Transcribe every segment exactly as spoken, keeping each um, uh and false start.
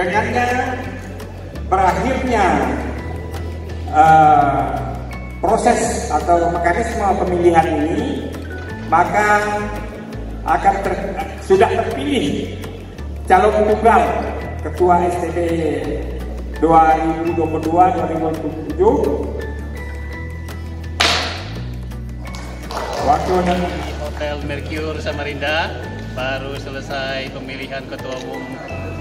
dengannya berakhirnya uh, proses atau mekanisme pemilihan ini, maka akan ter, sudah terpilih calon tunggal ketua S T B dua ribu dua puluh dua dua ribu dua puluh tujuh Wakil Hotel Mercure Samarinda. Baru selesai pemilihan Ketua Umum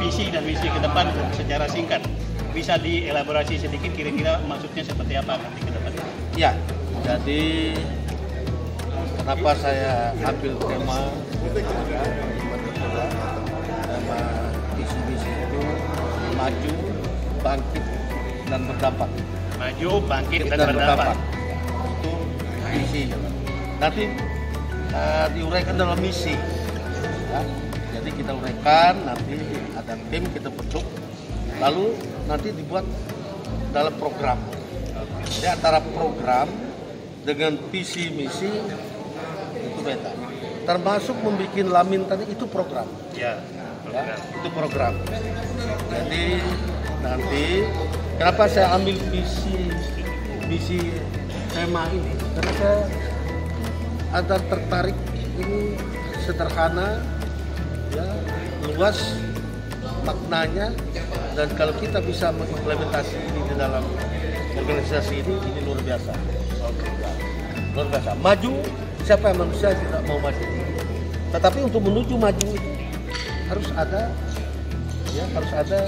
visi dan misi ke depan secara singkat. Bisa dielaborasi sedikit kira-kira maksudnya seperti apa nanti ke depan? Ya, jadi kenapa saya ambil tema tema visi-visi itu maju, bangkit, dan berdampak. Maju, bangkit, dan, dan berdampak. Itu misi, nanti uh, diuraikan dalam misi, ya. Jadi kita uraikan, nanti ada tim kita bentuk, lalu nanti dibuat dalam program. Jadi antara program dengan visi misi itu beda, termasuk membuat lamin tadi itu program, ya, program. Ya, itu program. Jadi nanti kenapa saya ambil visi misi tema ini, karena saya ada tertarik ini sederhana, ya, luas maknanya, dan kalau kita bisa mengimplementasi ini di dalam organisasi ini, ini luar biasa. Luar biasa. Maju, siapa yang manusia tidak mau maju, tetapi untuk menuju maju itu harus ada, ya, harus ada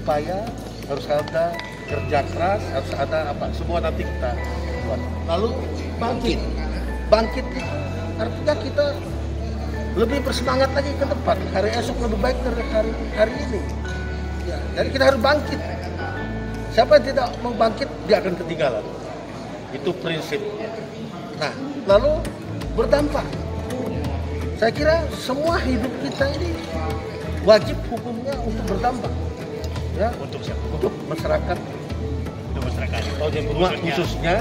upaya, harus ada kerja keras, harus ada apa, semua nanti kita buat. Lalu bangkit, bangkit artinya kita lebih bersemangat lagi ke depan, hari esok lebih baik dari hari hari ini, ya. Jadi kita harus bangkit, siapa yang tidak mau bangkit dia akan ketinggalan, itu prinsipnya. Nah, lalu berdampak, saya kira semua hidup kita ini wajib hukumnya untuk berdampak. Ya, untuk, untuk masyarakat, untuk masyarakat khususnya, khususnya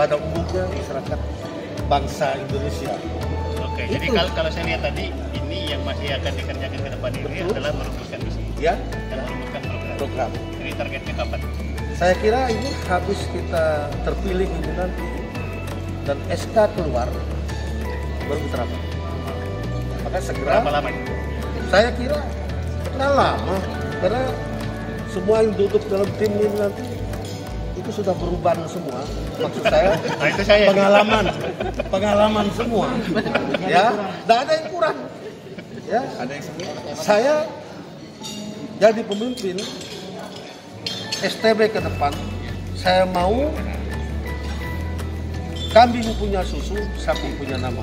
pada umumnya masyarakat bangsa Indonesia. Oke, itu. Jadi kalau, kalau saya lihat tadi, ini yang masih akan dikerjakan ke depan ini adalah merumuskan misi, ya, dan merumuskan program. program. Jadi targetnya kapan? Saya kira ini habis kita terpilih itu nanti dan S K keluar baru terapkan. Maka segera. Berapa lama? Saya kira tidak lama, karena semua yang duduk dalam tim ini nanti itu sudah berubah semua, maksud saya, nah, itu saya pengalaman pengalaman semua, ya, tidak ada yang kurang, ya. Ada yang semua. Saya jadi pemimpin S T B ke depan, saya mau kambing punya susu, sapi punya nama.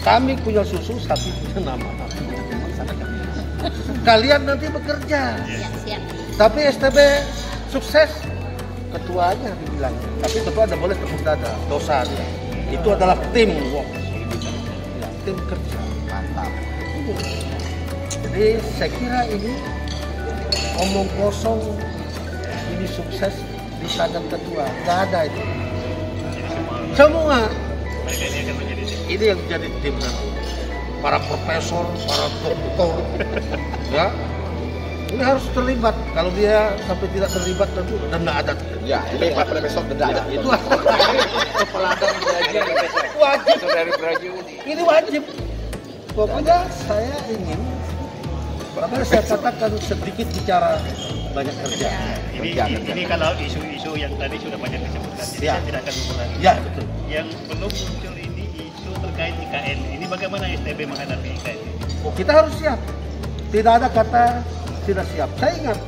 Kami punya susu, sapi punya nama. Kalian nanti bekerja, siap, siap. Tapi S T B sukses ketuanya dibilang, tapi ketua ada boleh tepuk dada, dosa dia. Itu adalah tim work, ya, tim kerja, mantap. Jadi saya kira ini omong kosong, ini sukses di tangan ketua, nggak ada itu. Semua ini yang jadi tim nanti. Para profesor, para doktor, ya, ini harus terlibat. Kalau dia sampai tidak terlibat tentu denda adat. Ya, ini Pak Profesor denda adat. Itu kepala dan belajar wajib dari prajurit. Ini wajib. Pokoknya saya ingin, bahkan saya katakan sedikit bicara banyak kerja. Ini, kerja, ini, kerja. Ini kalau isu-isu yang tadi sudah banyak disebutkan, jadi ya, saya tidak akan mengulangi. Ya, betul. Yang belum muncul ini isu terkait I K N. Ini bagaimana S T B menghadapi I K N? Oh, kita harus siap. Tidak ada kata tidak siap. Saya ingat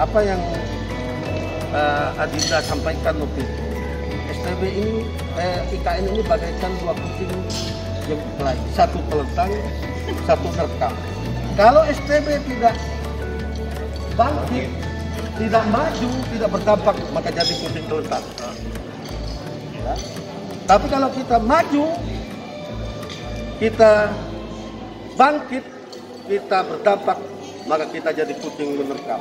apa yang uh, Adinda sampaikan waktu itu. S T B ini, eh, I K N ini bagaikan dua kucing yang berkelahi. Satu telentang, satu terkam. Kalau S T B tidak bangkit, tidak maju, tidak berdampak, maka jadi pusing kelentar. Ya. Tapi kalau kita maju, kita bangkit, kita berdampak, maka kita jadi kucing menerkam.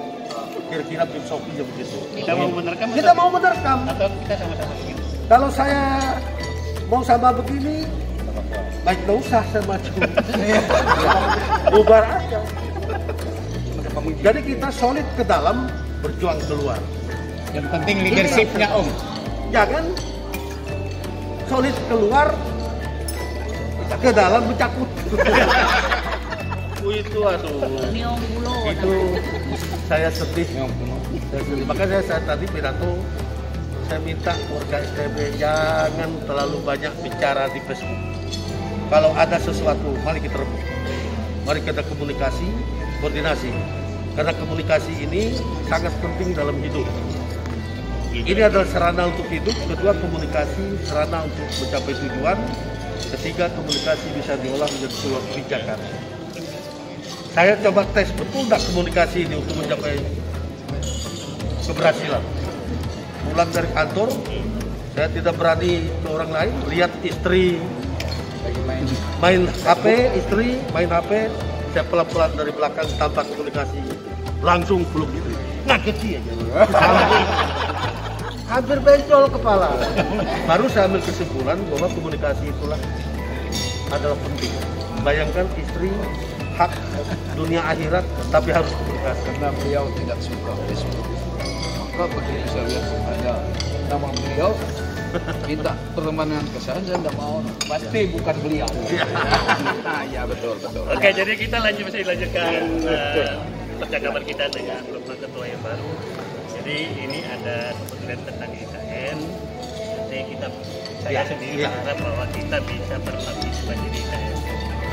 Kira-kira filosofi begitu. Kita mau menerkam. Kita mau menerkam. Atau kita sama-sama begini. Kalau saya mau sama begini, baik nggak usah saya maju. Bubar aja. Jadi kita solid ke dalam, berjuang keluar. Yang penting leadershipnya Om. Jangan solid keluar, ke dalam mencakut. Itu aduh. Itu saya sedih. Saya sedih. Makanya saya tadi pidato, saya minta warga S T B jangan terlalu banyak bicara di Facebook. Kalau ada sesuatu, mari kita rebut. Mari kita komunikasi, koordinasi. Karena komunikasi ini sangat penting dalam hidup. Ini adalah sarana untuk hidup, kedua komunikasi sarana untuk mencapai tujuan, ketiga komunikasi bisa diolah menjadi sebuah kebijakan. Saya coba tes betul nggak komunikasi ini untuk mencapai keberhasilan. Pulang dari kantor, saya tidak berani ke orang lain, lihat istri main H P, istri main H P, saya pelan-pelan dari belakang tanpa komunikasi, langsung peluk gitu. Ngageti aja. Hampir bencol kepala. Baru saya ambil kesimpulan bahwa komunikasi itulah adalah penting. Bayangkan istri hak dunia akhirat, tapi harus komunikasi. Karena beliau tidak suka Facebook. Maka begitu saya lihat ada nama beliau, minta pertemanan ke saya, saya tidak mau. Pasti bukan beliau. Nah, ya betul betul. Oke, ya. Jadi kita lanjut bisa dilanjutkan uh, percakapan kita dengan Bapak Ketua yang baru. Jadi ini ada kebetulan tentang I K N. Jadi kita, saya ya, sendiri ya. Berharap bahwa kita bisa berpartisipasi di I K N.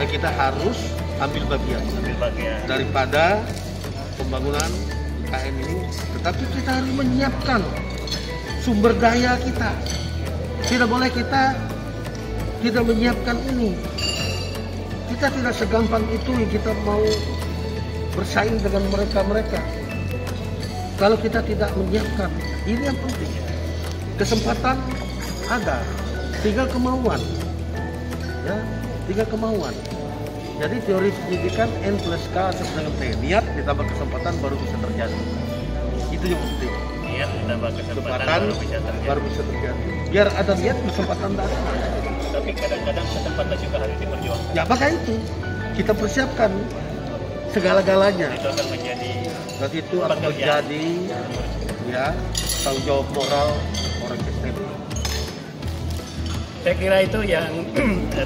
Nah, kita harus ambil bagian, ambil bagian daripada pembangunan I K N ini. Tetapi kita harus menyiapkan sumber daya kita. Tidak boleh kita tidak menyiapkan ini. Kita tidak segampang itu kita mau bersaing dengan mereka-mereka. Kalau kita tidak menyiapkan, ini yang penting. Kesempatan ada, tinggal kemauan. Ya, tinggal kemauan. Jadi teori pendidikan N plus K dengan T. Niat ditambah kesempatan baru bisa terjadi. Itu yang penting. Niat ditambah kesempatan, kesempatan baru bisa terjadi. Baru bisa terjadi. Biar ada niat, kesempatan datang. Tapi kadang-kadang kesempatan juga harus diperjuangkan. Ya, maka itu. Kita persiapkan segala-galanya. Itu akan menjadi Nanti itu akan menjadi ya, tanggung jawab moral orang S T B. Saya kira itu yang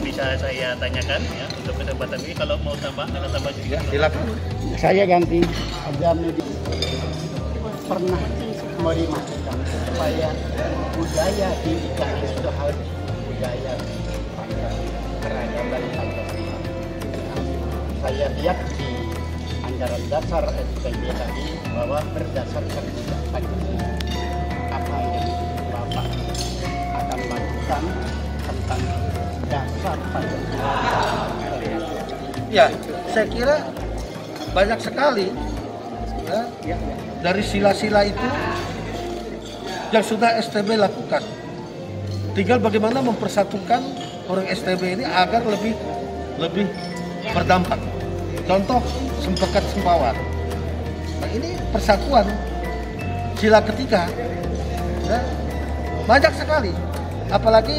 bisa saya tanyakan ya untuk kesempatan ini. Kalau mau tambah, kalau tambah juga. Ya, silakan. Saya ganti. Ada pernah merimatikan supaya budaya di ikan itu harus budaya keragaman Pancasila. Saya lihat di anggaran dasar S T B tadi bahwa berdasarkan Pancasila apa yang Bapak akan lakukan tentang dasar Pancasila. Ya, saya kira banyak sekali ya, dari sila-sila itu yang sudah S T B lakukan. Tinggal bagaimana mempersatukan orang S T B ini agar lebih lebih berdampak. Contoh Sempekat Sempawar. Nah, ini persatuan sila ketiga. Nah, banyak sekali. Apalagi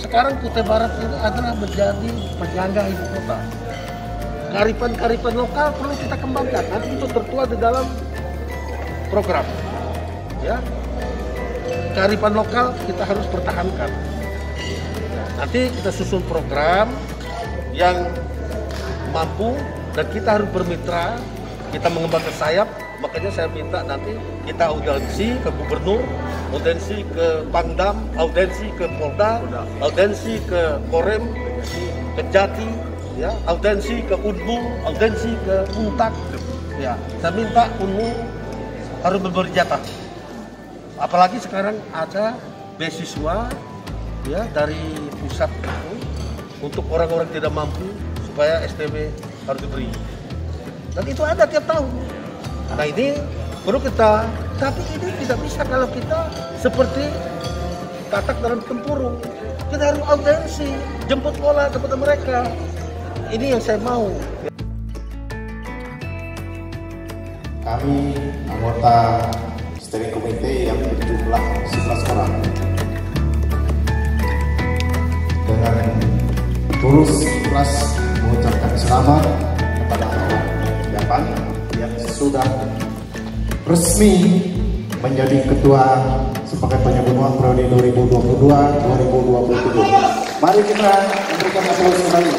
sekarang Kutai Barat ini adalah menjadi penyangga ibu kota. Kearifan-kearifan lokal perlu kita kembangkan. Nanti itu tertua di dalam program. Ya. Kearifan lokal kita harus pertahankan. Nanti kita susun program yang mampu, dan kita harus bermitra, kita mengembangkan sayap. Makanya saya minta nanti kita audiensi ke gubernur, audiensi ke pangdam, audiensi ke polda, audiensi ke Korem, ke Jati, ya, audiensi ke Unmul, audiensi ke UNTAK. Ya, saya minta Unmul harus memberi jatah. Apalagi sekarang ada beasiswa ya dari pusat itu untuk orang-orang tidak mampu supaya S T B harus diberi. Dan itu ada tiap tahun. Nah ini perlu kita, tapi ini tidak bisa kalau kita seperti katak dalam tempurung. Kita harus autensi, jemput bola kepada mereka. Ini yang saya mau. Kami anggota Steering komite yang berjumlah sebelas orang dengan tulus ikhlas mengucapkan selamat kepada anak Yapan yang sudah resmi menjadi ketua Sempekat Tonyooi Benuaq periode dua ribu dua puluh dua sampai dua ribu dua puluh tujuh. Mari kita berikan aplaus kembali.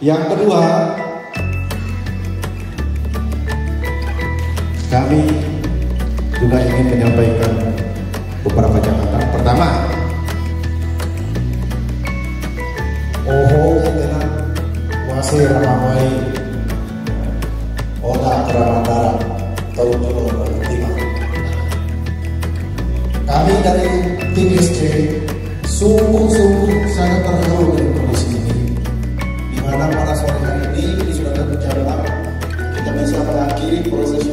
Yang kedua, kami juga ingin menyampaikan beberapa catatan. Pertama, oho kita masih ramai otak ramandara tahun dua ribu lima. Kami dari T M S J sungguh-sungguh sangat terharu dengan kondisi ini, di mana pada sore hari ini ini sudah tercapai kita bisa mengakhiri proses